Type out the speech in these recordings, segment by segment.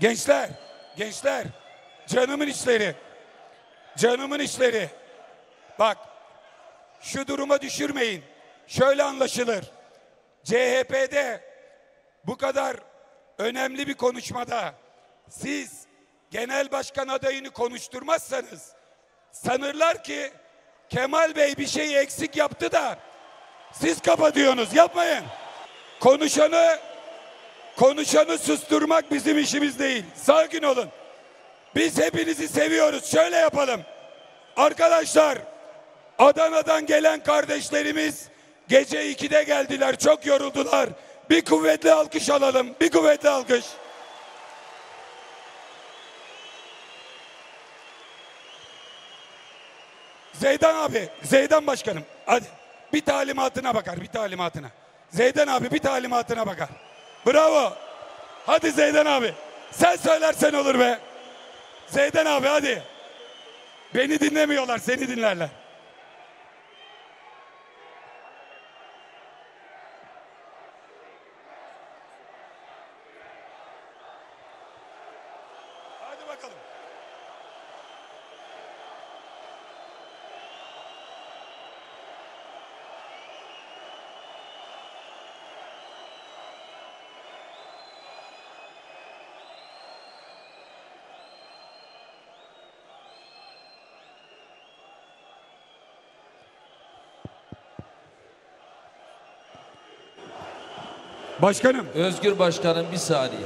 Gençler, gençler, canımın içleri, canımın içleri. Bak, şu duruma düşürmeyin. Şöyle anlaşılır. CHP'de bu kadar önemli bir konuşmada siz genel başkan adayını konuşturmazsanız sanırlar ki Kemal Bey bir şeyi eksik yaptı da siz kapatıyorsunuz. Yapmayın. Konuşanı susturmak bizim işimiz değil. Sakin olun. Biz hepinizi seviyoruz. Şöyle yapalım. Arkadaşlar, Adana'dan gelen kardeşlerimiz gece 2'de geldiler. Çok yoruldular. Bir kuvvetli alkış alalım. Bir kuvvetli alkış. Zeydan abi, Zeydan başkanım. Hadi bir talimatına bakar, bir talimatına. Zeydan abi bir talimatına bakar. Bravo. Hadi Zeydan abi. Sen söylersen olur be. Zeydan abi hadi. Beni dinlemiyorlar, seni dinlerler. Hadi bakalım. Başkanım. Özgür Başkanım bir saniye.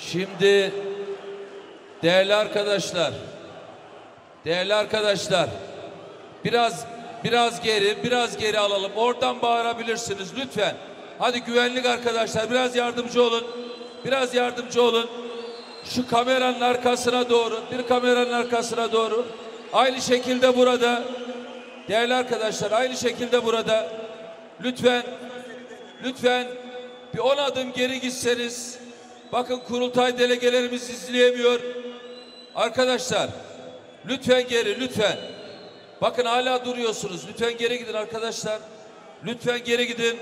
Şimdi değerli arkadaşlar, biraz geri alalım. Oradan bağırabilirsiniz lütfen. Hadi güvenlik arkadaşlar biraz yardımcı olun. Şu kameranın arkasına doğru, aynı şekilde burada. Değerli arkadaşlar aynı şekilde burada lütfen bir 10 adım geri gitseniz, bakın kurultay delegelerimiz izleyemiyor. Arkadaşlar lütfen geri, bakın hala duruyorsunuz. Lütfen geri gidin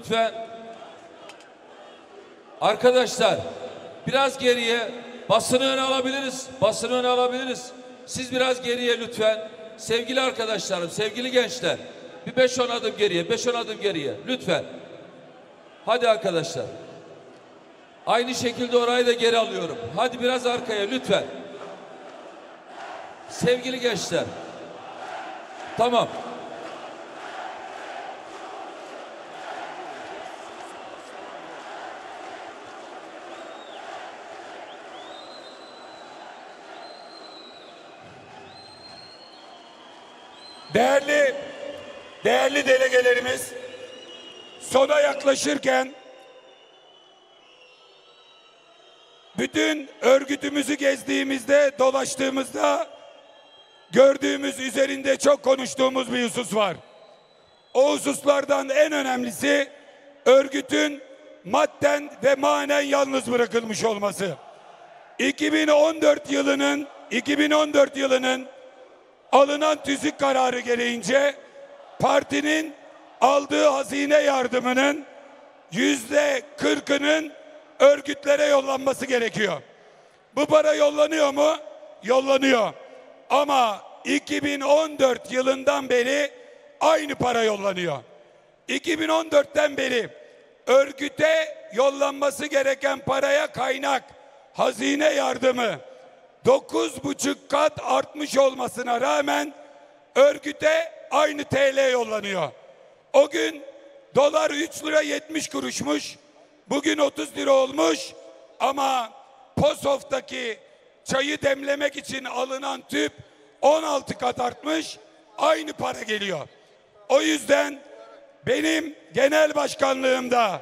arkadaşlar. Arkadaşlar biraz geriye, basını öne alabiliriz. Siz biraz geriye lütfen. Sevgili arkadaşlarım, sevgili gençler, bir 5-10 adım geriye, lütfen. Hadi arkadaşlar. Aynı şekilde orayı da geri alıyorum. Hadi biraz arkaya lütfen. Sevgili gençler. Tamam. Değerli delegelerimiz, sona yaklaşırken bütün örgütümüzü gezdiğimizde, dolaştığımızda gördüğümüz, üzerinde çok konuştuğumuz bir husus var. O hususlardan en önemlisi örgütün madden ve manen yalnız bırakılmış olması. 2014 yılının alınan tüzük kararı gereğince partinin aldığı hazine yardımının %40'ının örgütlere yollanması gerekiyor. Bu para yollanıyor mu? Yollanıyor. Ama 2014 yılından beri aynı para yollanıyor. 2014'ten beri örgüte yollanması gereken paraya kaynak, hazine yardımı 9,5 kat artmış olmasına rağmen örgüte aynı TL yollanıyor. O gün dolar 3 lira 70 kuruşmuş. Bugün 30 lira olmuş. Ama Posof'taki çayı demlemek için alınan tüp 16 kat artmış. Aynı para geliyor. O yüzden benim genel başkanlığımda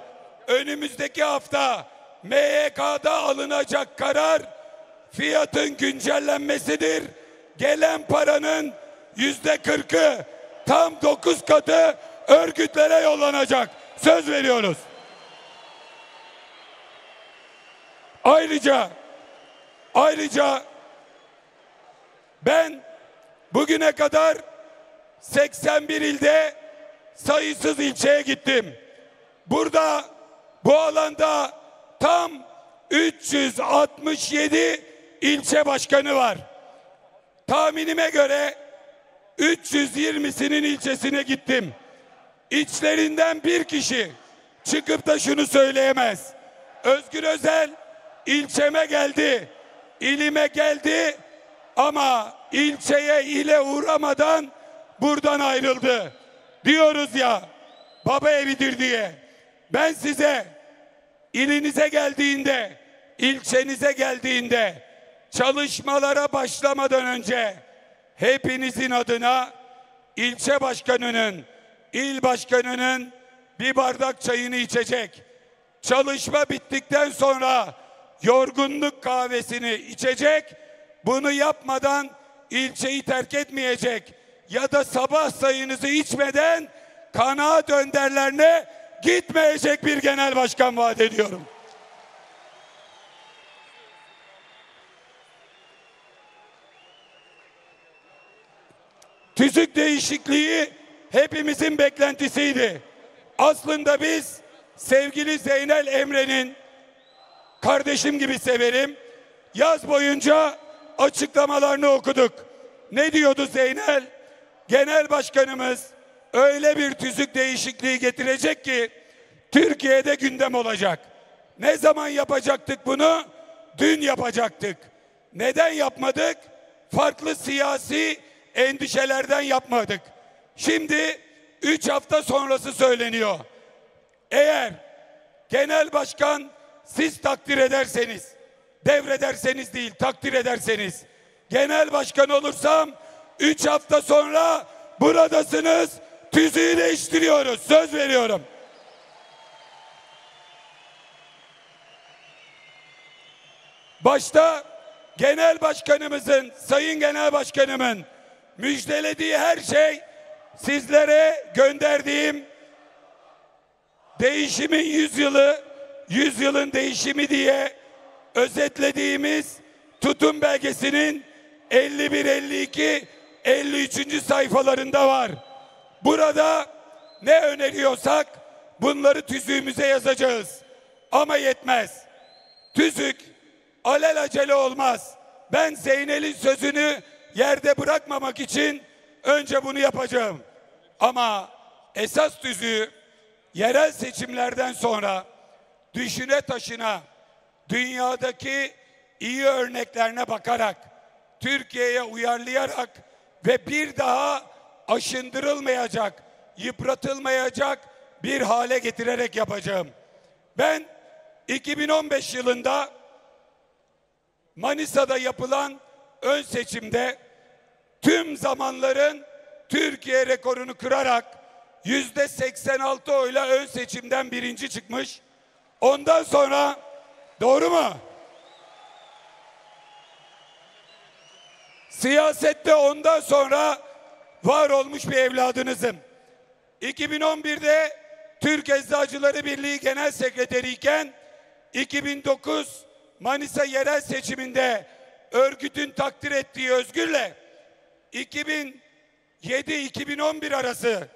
önümüzdeki hafta MYK'da alınacak karar fiyatın güncellenmesidir. Gelen paranın %40'ı, tam 9 katı örgütlere yollanacak. Söz veriyoruz. Ayrıca ben bugüne kadar 81 ilde sayısız ilçeye gittim. burada, bu alanda tam 367 ilçe başkanı var. Tahminime göre 320'sinin ilçesine gittim. İçlerinden bir kişi çıkıp da şunu söyleyemez: Özgür Özel ilçeme geldi, ilime geldi ama ilçeye, ile uğramadan buradan ayrıldı. Diyoruz ya, baba evidir diye. Ben size ilinize geldiğinde, ilçenize geldiğinde, çalışmalara başlamadan önce hepinizin adına ilçe başkanının, il başkanının bir bardak çayını içecek. Çalışma bittikten sonra yorgunluk kahvesini içecek. Bunu yapmadan ilçeyi terk etmeyecek. Ya da sabah sayınızı içmeden kanaat önderlerine gitmeyecek bir genel başkan vaat ediyorum. TÜZÜK değişikliği hepimizin beklentisiydi. Aslında biz sevgili Zeynel Emre'nin, kardeşim gibi severim, yaz boyunca açıklamalarını okuduk. Ne diyordu Zeynel? Genel başkanımız öyle bir tüzük değişikliği getirecek ki Türkiye'de gündem olacak. Ne zaman yapacaktık bunu? Dün yapacaktık. Neden yapmadık? Farklı siyasi endişelerden yapmadık. Şimdi 3 hafta sonrası söyleniyor. Eğer genel başkan, siz takdir ederseniz, devrederseniz değil, takdir ederseniz, genel başkan olursam 3 hafta sonra buradasınız, tüzüğü değiştiriyoruz, söz veriyorum. Başta genel başkanımızın, sayın genel başkanımın müjdelediği her şey, sizlere gönderdiğim değişimin yüzyılı, yüzyılın değişimi diye özetlediğimiz tutum belgesinin 51, 52, 53. sayfalarında var. Burada ne öneriyorsak bunları tüzüğümüze yazacağız. Ama yetmez. TÜZÜK alelacele olmaz. Ben Zeynel'in sözünü yerde bırakmamak için önce bunu yapacağım. Ama esas tüzüğü yerel seçimlerden sonra düşüne taşına, dünyadaki iyi örneklerine bakarak, Türkiye'ye uyarlayarak ve bir daha aşındırılmayacak, yıpratılmayacak bir hale getirerek yapacağım. Ben 2015 yılında Manisa'da yapılan ön seçimde tüm zamanların Türkiye rekorunu kırarak %86 oyla ön seçimden birinci çıkmış. Ondan sonra, doğru mu? Siyasette ondan sonra var olmuş bir evladınızım. 2011'de Türk Eczacıları Birliği Genel Sekreteriyken 2009 Manisa yerel seçiminde örgütün takdir ettiği Özgür'le 2007-2011 arası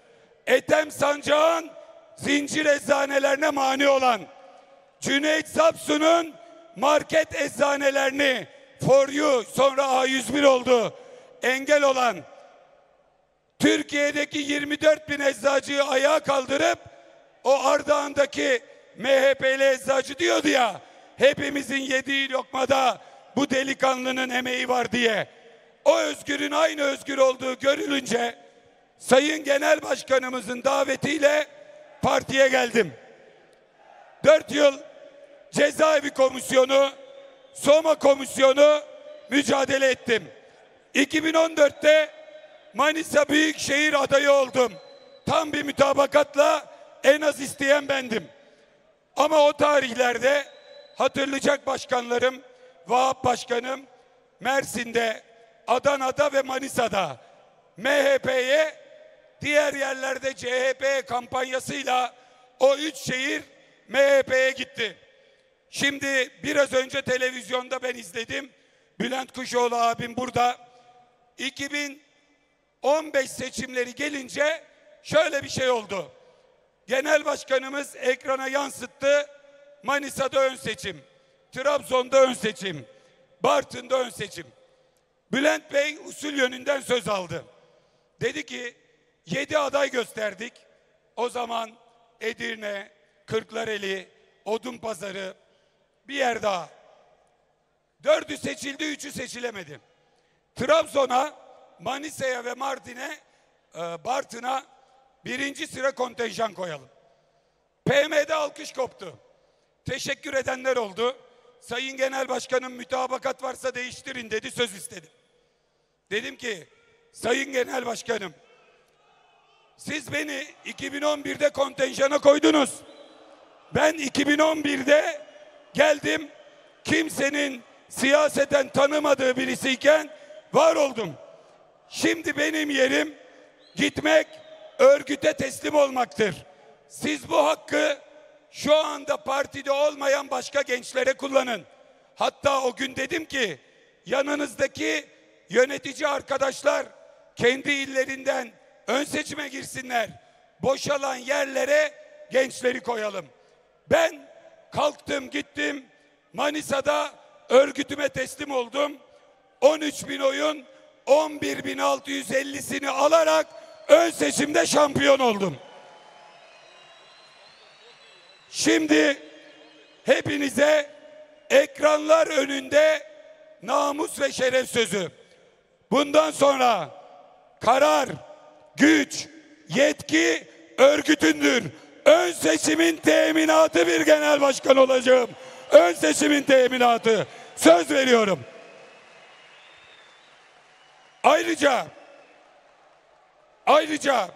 Ethem Sancağ'ın zincir eczanelerine mani olan, Cüneyt Sapsu'nun market eczanelerini For You, sonra A101 oldu, engel olan, Türkiye'deki 24.000 eczacıyı ayağa kaldırıp o Ardahan'daki MHP'li eczacı diyordu ya, hepimizin yediği lokmada bu delikanlının emeği var diye. O Özgür'ün aynı Özgür olduğu görülünce sayın genel başkanımızın davetiyle partiye geldim. 4 yıl cezaevi komisyonu, Soma komisyonu mücadele ettim. 2014'te Manisa Büyükşehir adayı oldum. Tam bir mütabakatla en az isteyen bendim. Ama o tarihlerde hatırlayacak başkanlarım, Vahap başkanım, Mersin'de, Adana'da ve Manisa'da MHP'ye, diğer yerlerde CHP kampanyasıyla o 3 şehir MHP'ye gitti. Şimdi biraz önce televizyonda ben izledim. Bülent Kuşoğlu abim burada. 2015 seçimleri gelince şöyle bir şey oldu. Genel başkanımız ekrana yansıttı. Manisa'da ön seçim, Trabzon'da ön seçim, Bartın'da ön seçim. Bülent Bey usul yönünden söz aldı. Dedi ki 7 aday gösterdik. O zaman Edirne, Kırklareli, Odunpazarı, bir yer daha. 4'ü seçildi, 3'ü seçilemedi. Trabzon'a, Manisa'ya ve Mardin'e, Bartın'a 1. sıra kontenjan koyalım. PM'de alkış koptu. Teşekkür edenler oldu. Sayın Genel Başkanım mütabakat varsa değiştirin dedi, söz istedim. Dedim ki Sayın Genel Başkanım, siz beni 2011'de kontenjana koydunuz. Ben 2011'de geldim, kimsenin siyaseten tanımadığı birisiyken var oldum. Şimdi benim yerim gitmek, örgüte teslim olmaktır. Siz bu hakkı şu anda partide olmayan başka gençlere kullanın. Hatta o gün dedim ki yanınızdaki yönetici arkadaşlar kendi illerinden ön seçime girsinler. Boşalan yerlere gençleri koyalım. Ben kalktım gittim, Manisa'da örgütüme teslim oldum. 13.000 oyun 11.650'sini alarak ön seçimde şampiyon oldum. Şimdi hepinize ekranlar önünde namus ve şeref sözü. Bundan sonra karar, güç, yetki örgütündür. Ön seçimin teminatı bir genel başkan olacağım. Ön seçimin teminatı. Söz veriyorum. Ayrıca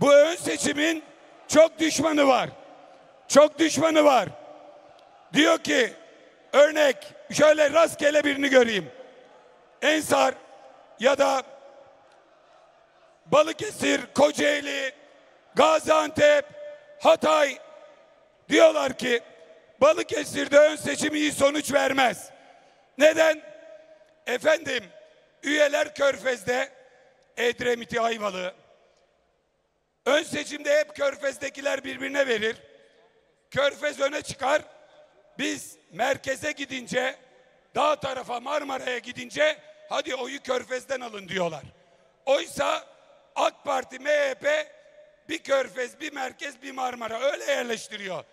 bu ön seçimin çok düşmanı var. Çok düşmanı var. Diyor ki örnek şöyle rastgele birini göreyim. Ensar ya da Balıkesir, Kocaeli, Gaziantep, Hatay diyorlar ki Balıkesir'de ön seçim iyi sonuç vermez. Neden? Efendim üyeler Körfez'de, Edremit'i, Ayvalık'ı. Ön seçimde hep Körfez'dekiler birbirine verir. Körfez öne çıkar. Biz merkeze gidince, dağ tarafa, Marmara'ya gidince hadi oyu Körfez'den alın diyorlar. Oysa AK Parti, MHP bir Körfez, bir merkez, bir Marmara öyle yerleştiriyor.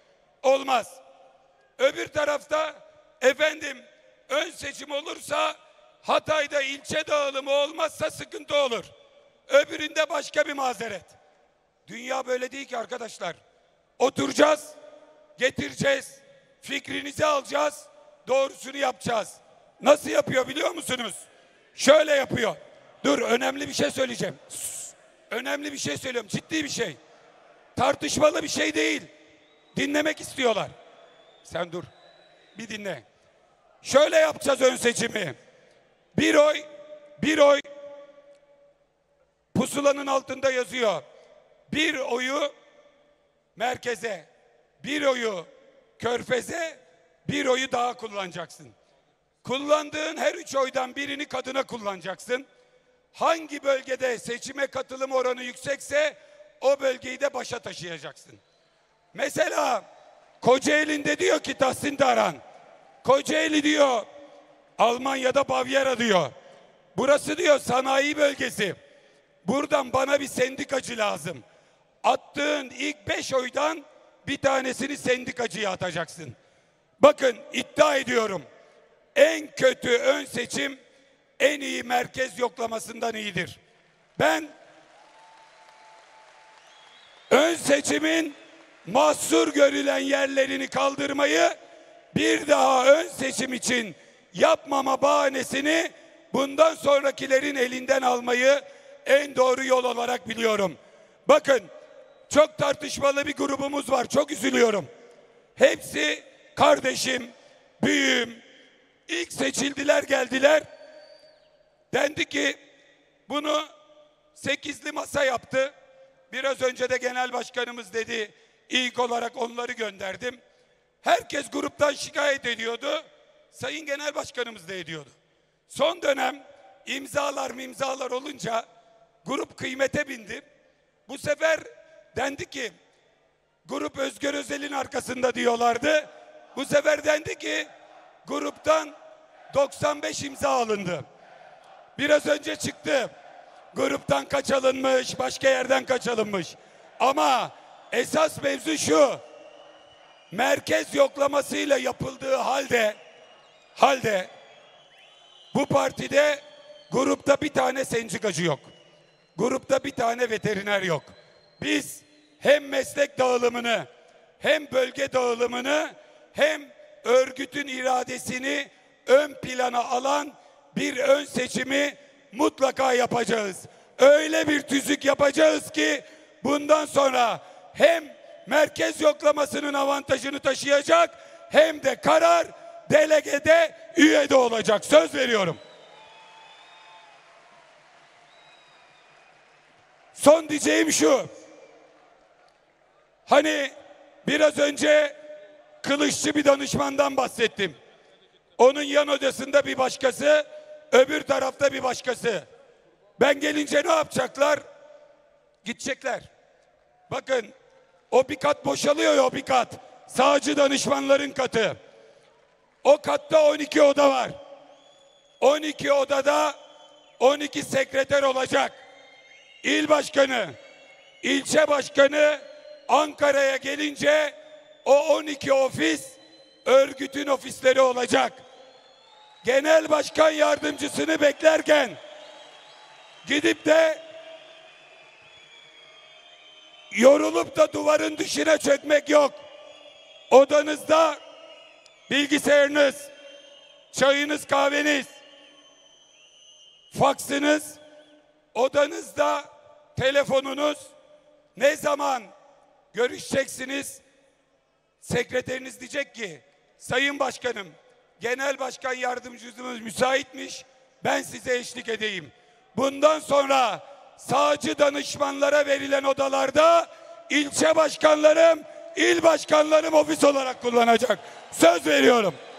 Olmaz. Öbür tarafta efendim ön seçim olursa Hatay'da ilçe dağılımı olmazsa sıkıntı olur. Öbüründe başka bir mazeret. Dünya böyle değil ki arkadaşlar. Oturacağız, getireceğiz, fikrinizi alacağız, doğrusunu yapacağız. Nasıl yapıyor biliyor musunuz? Şöyle yapıyor. Dur, önemli bir şey söyleyeceğim. Sus. Önemli bir şey söylüyorum, ciddi bir şey. Tartışmalı bir şey değil. Dinlemek istiyorlar. Sen dur, bir dinle. Şöyle yapacağız ön seçimi. Bir oy, pusulanın altında yazıyor. Bir oyu merkeze, bir oyu Körfez'e, bir oyu daha kullanacaksın. Kullandığın her 3 oydan birini kadına kullanacaksın. Hangi bölgede seçime katılım oranı yüksekse o bölgeyi de başa taşıyacaksın. Mesela Kocaeli'nde diyor ki Tahsin Daran, Kocaeli diyor, Almanya'da Bavyera diyor. Burası diyor sanayi bölgesi. Buradan bana bir sendikacı lazım. Attığın ilk 5 oydan bir tanesini sendikacıya atacaksın. Bakın iddia ediyorum. En kötü ön seçim en iyi merkez yoklamasından iyidir. Ben ön seçimin mahsur görülen yerlerini kaldırmayı, bir daha ön seçim için yapmama bahanesini bundan sonrakilerin elinden almayı en doğru yol olarak biliyorum. Bakın çok tartışmalı bir grubumuz var. Çok üzülüyorum. Hepsi kardeşim, büyüğüm. İlk seçildiler, geldiler. Dendi ki bunu 8'li masa yaptı. Biraz önce de genel başkanımız dedi. İlk olarak onları gönderdim. Herkes gruptan şikayet ediyordu. Sayın genel başkanımız da ediyordu. Son dönem imzalar olunca grup kıymete bindi. Bu sefer dendi ki grup Özgür Özel'in arkasında diyorlardı. Bu sefer dendi ki gruptan 95 imza alındı. Biraz önce çıktı. Gruptan kaç alınmış, başka yerden kaç alınmış. Ama esas mevzu şu. Merkez yoklamasıyla yapıldığı halde bu partide grupta bir tane sendikacı yok. Grupta bir tane veteriner yok. Biz hem meslek dağılımını, hem bölge dağılımını, hem örgütün iradesini ön plana alan bir ön seçimi mutlaka yapacağız. Öyle bir tüzük yapacağız ki bundan sonra hem merkez yoklamasının avantajını taşıyacak, hem de karar delegede, üyede olacak. Söz veriyorum. Son diyeceğim şu. Hani biraz önce kılıççı bir danışmandan bahsettim. Onun yan odasında bir başkası, öbür tarafta bir başkası. Ben gelince ne yapacaklar? Gidecekler. Bakın, o bir kat boşalıyor ya, o bir kat. Sağcı danışmanların katı. O katta 12 oda var. 12 odada 12 sekreter olacak. İl başkanı, ilçe başkanı Ankara'ya gelince o 12 ofis örgütün ofisleri olacak. Genel başkan yardımcısını beklerken gidip de yorulup da duvarın dışına çökmek yok. Odanızda bilgisayarınız, çayınız, kahveniz, faksınız, odanızda telefonunuz, ne zaman görüşeceksiniz? Sekreteriniz diyecek ki, Sayın Başkanım, Genel Başkan Yardımcımız müsaitmiş, ben size eşlik edeyim. Bundan sonra sağcı danışmanlara verilen odalarda ilçe başkanlarım, il başkanlarım ofis olarak kullanacak. Söz veriyorum.